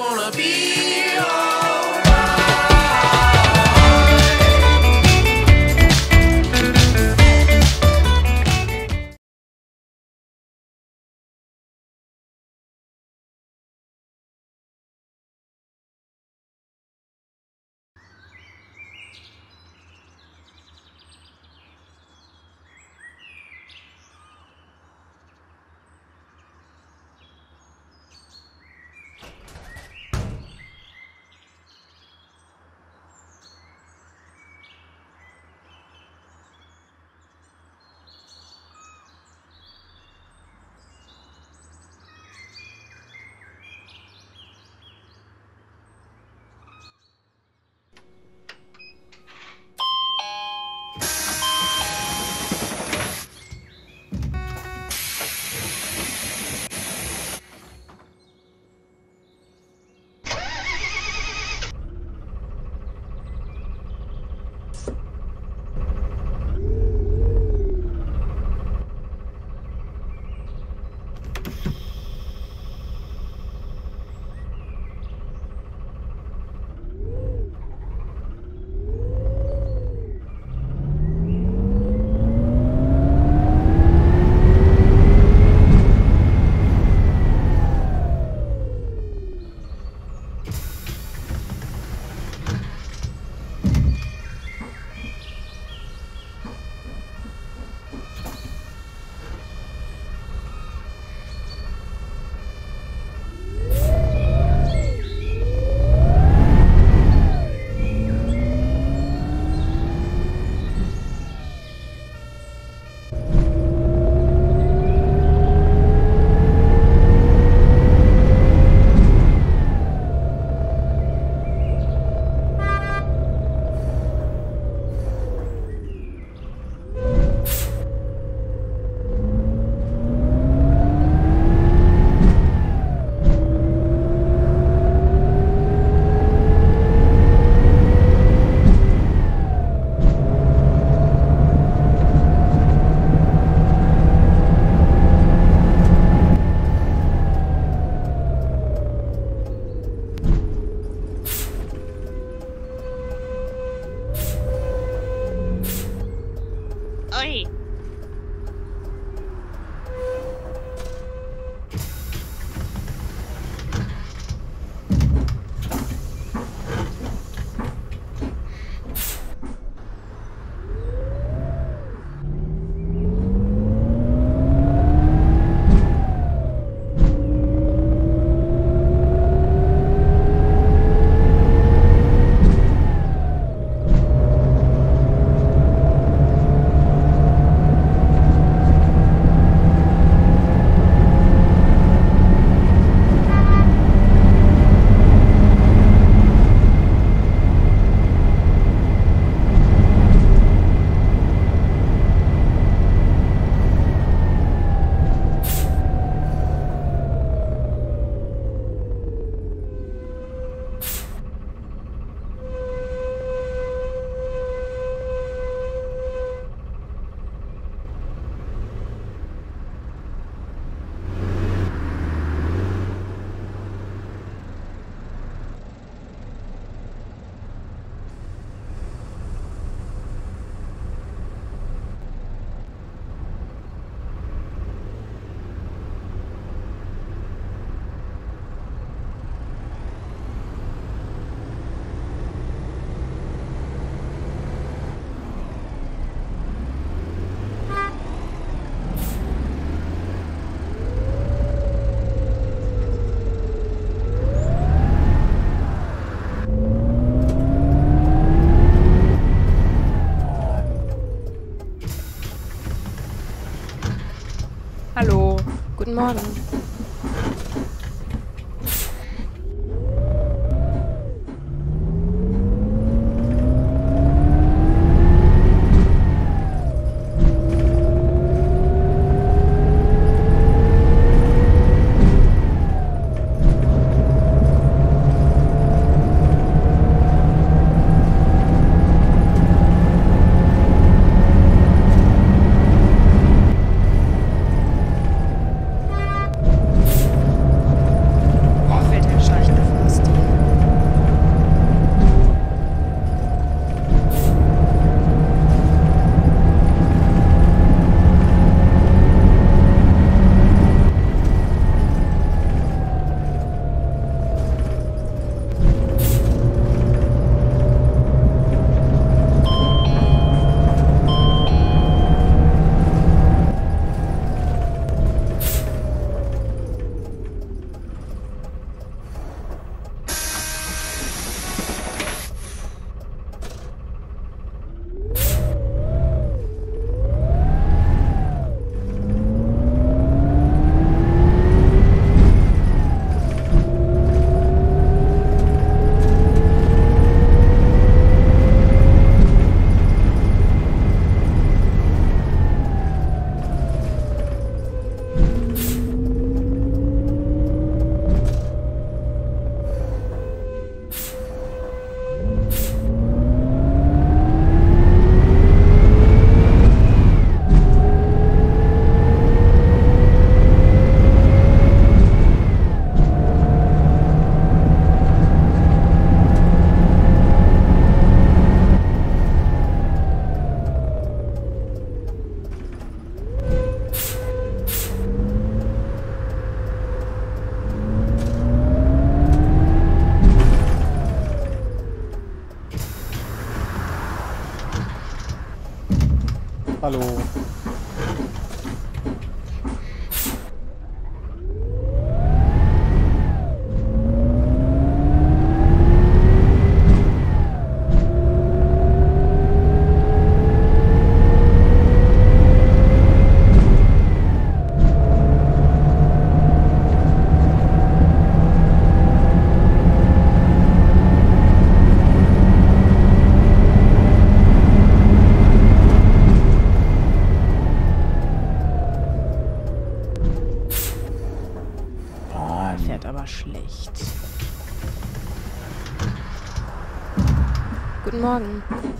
gonna be alright. Hallo, guten Morgen. Hallo. Guten Morgen. Hallo.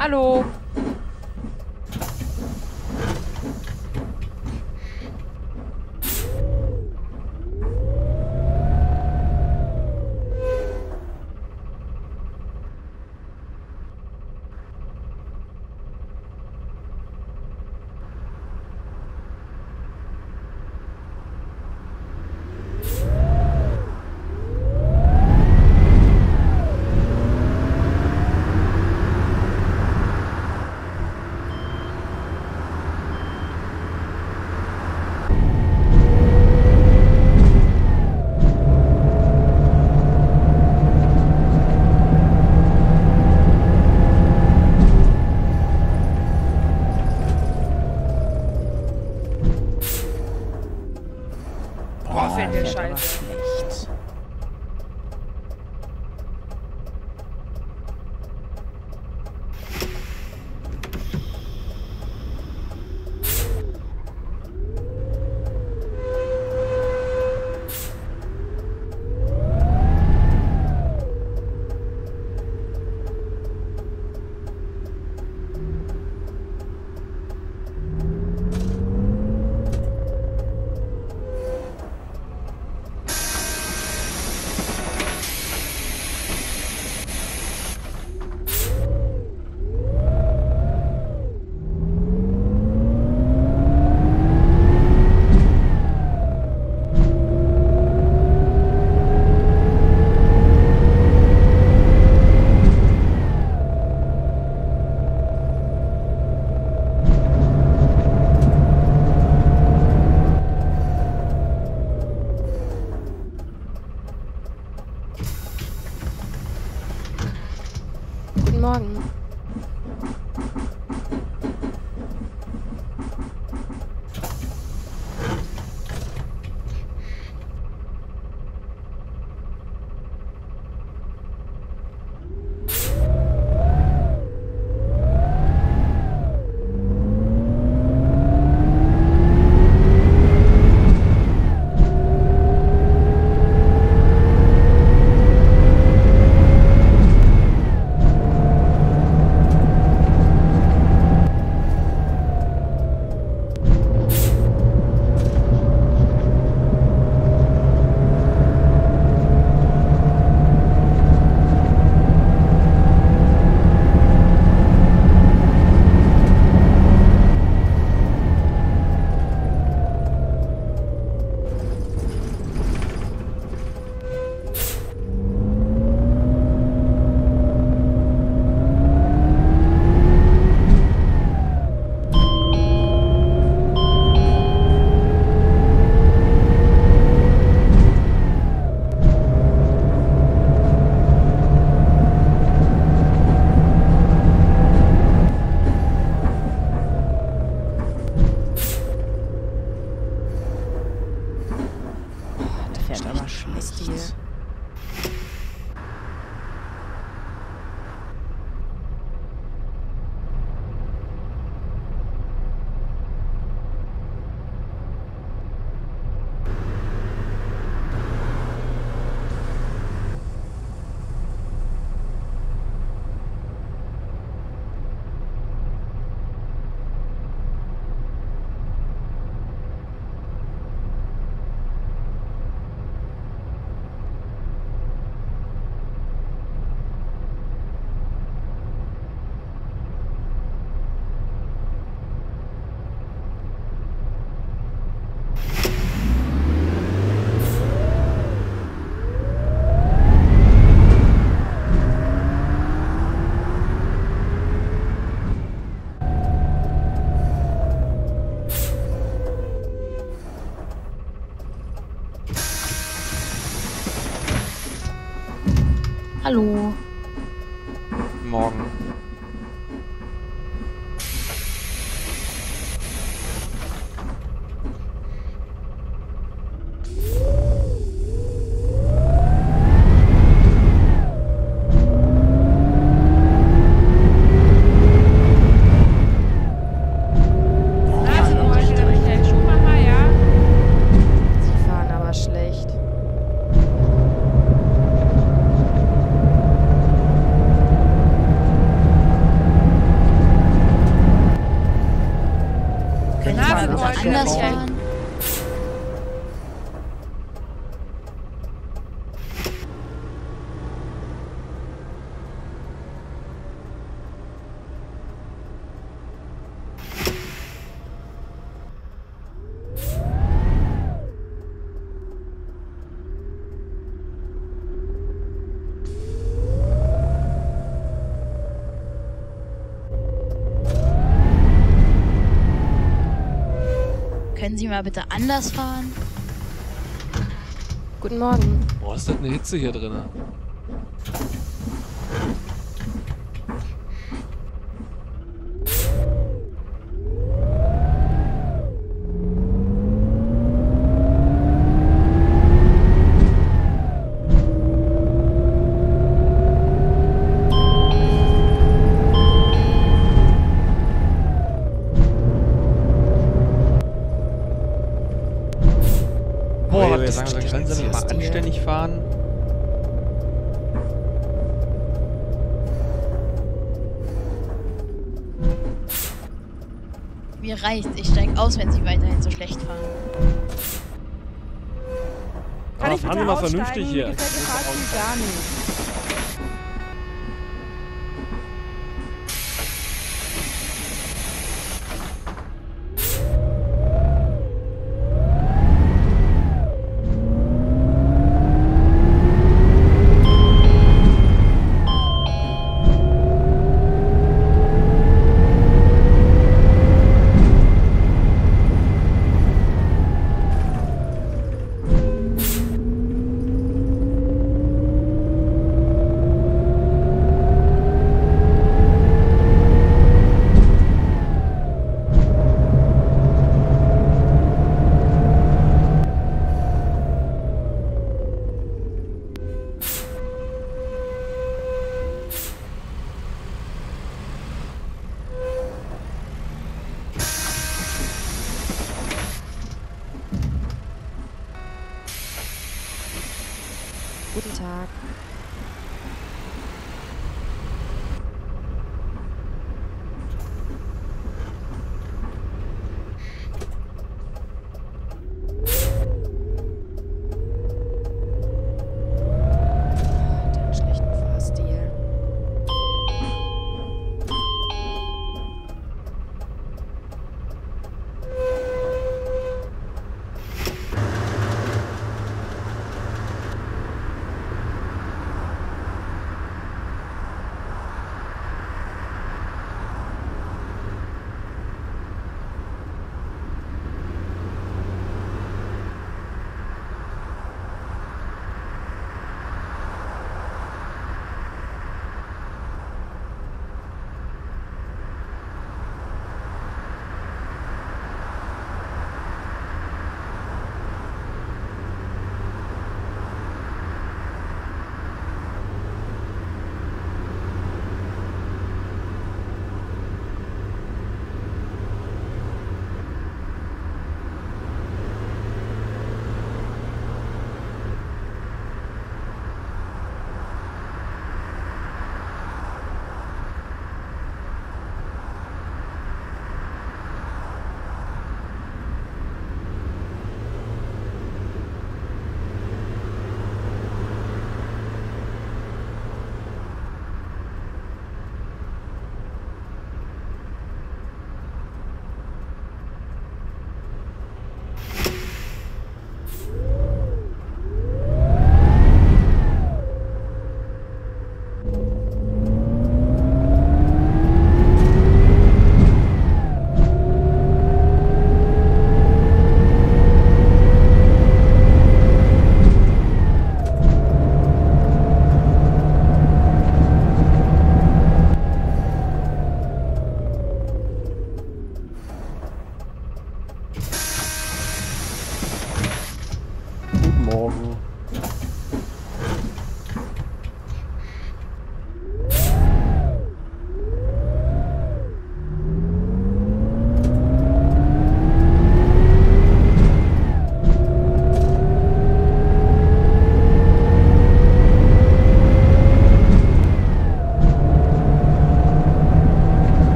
Hallo. Hallo. Hallo. Morgen. Hallo. Morgen. Können Sie mal bitte anders fahren? Guten Morgen. Boah, ist das eine Hitze hier drin? Können Sie mal anständig fahren? Mir reicht's. Ich steige aus, wenn Sie weiterhin so schlecht fahren. Aber fahren Sie mal vernünftig hier. Gefällt die Fahrt mir gar nicht. warten.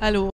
Hallo.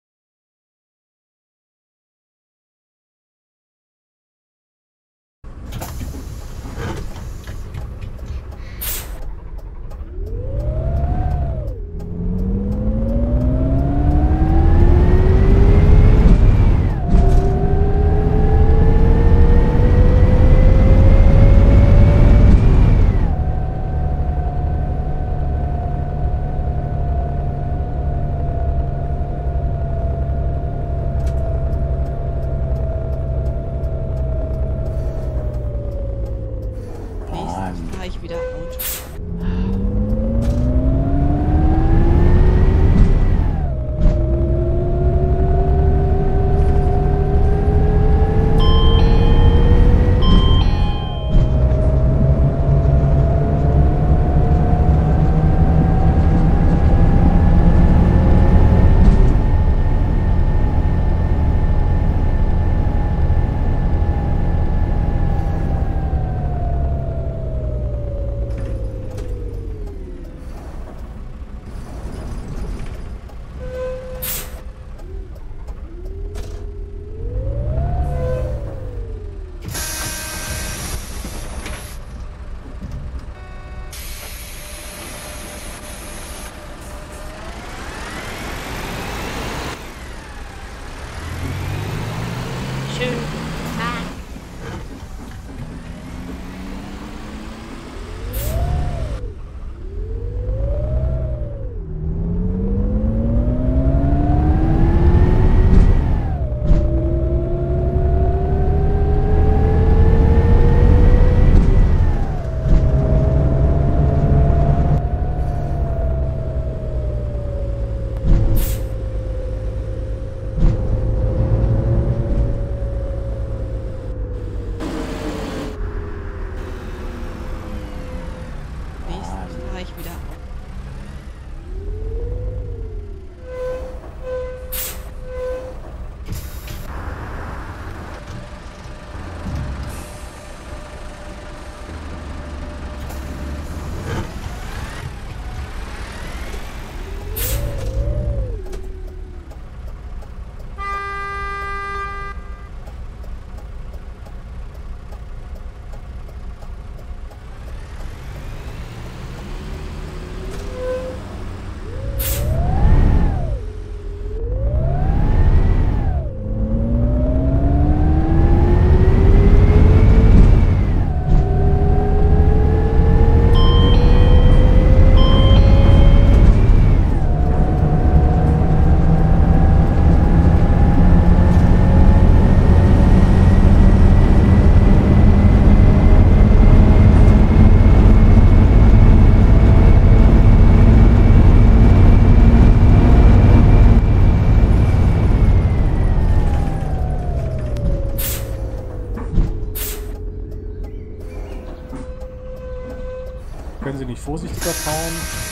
wieder. Können Sie nicht vorsichtiger fahren?